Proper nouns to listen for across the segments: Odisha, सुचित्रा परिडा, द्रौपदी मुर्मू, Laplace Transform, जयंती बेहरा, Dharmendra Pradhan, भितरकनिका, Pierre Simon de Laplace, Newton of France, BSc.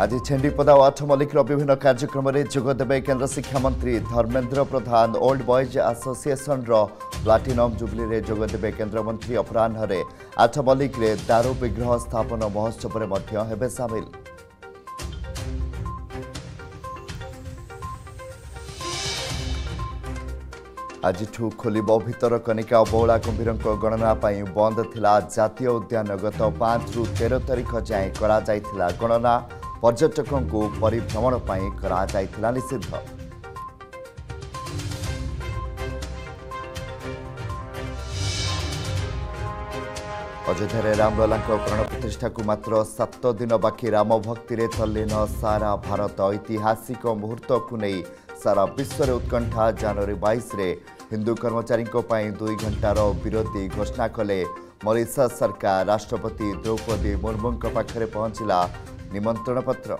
आज छेंडीपदा वाठ मल्लिकर विभिन्न कार्यक्रम में जोगदे केन्द्र शिक्षा मंत्री Dharmendra Pradhan old boys association platinum jubilee में जोगदे केन्द्रमंत्री अपराह्न आठ मल्लिक दारू विग्रह स्थापन महोत्सव में सामिल। आज खोल भितरकनिका बौला कुंभीर गणना बंद थिला जातीय उद्यान गत 5 रु 13 तारीख जाए करा गणना पर्यटकों को परिभ्रमण करा निषिद्ध। अयोध्या रामलला प्राण प्रतिष्ठा को मात्र 7 दिन बाकी राम भक्ति तल्लीन सारा भारत। ऐतिहासिक मुहूर्त को नहीं सारा विश्व उत्कंठा। जनवरी 22 हिंदू कर्मचारी 2 घंटार विरोधी घोषणा कले मॉरीशस सरकार। राष्ट्रपति द्रौपदी मुर्मू पाखे पहुंचला निमंत्रण पत्र।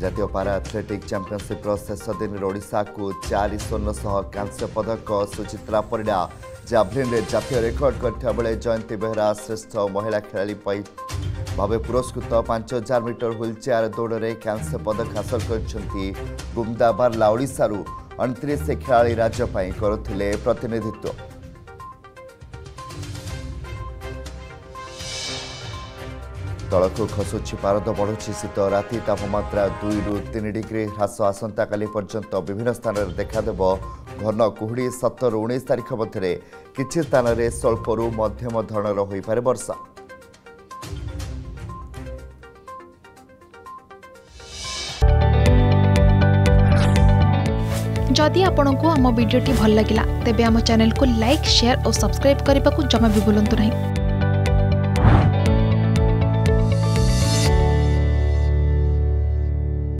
जातीय पारा एथलेटिक चैंपियनशिप शेष दिन ओडिशा को 4 स्वर्ण सह कांस्य पदक। सुचित्रा परिडा जाभलिन में जातीय रेकर्ड करता बेले जयंती बेहरा श्रेष्ठ महिला खेलाड़ी भावे पुरस्कृत। 5000 मीटर ह्विल चेयर दौड़ में कांस्य पदक हासिल गुमदा बारला ओडिशारू 29 खेलाड़ी राज्यपाई करथिले प्रतिनिधित्व। तलकू खसुची पारद बढ़ुची शीत। राति तापमात्रा 2 रु 3 डिग्री ह्रास। आसंता काली पर्यंत विभिन्न स्थान देखादेव घन कुहुड़ी। 17 रु 19 तारीख मध्य किछि स्थान में स्वल्परू मध्यम धरणर होइपारे वर्षा। जदि आपंक आम भिडी भल लगा तेब आम चैनल को लाइक, शेयर और सब्सक्राइब करने को जमा भी भूलु ना।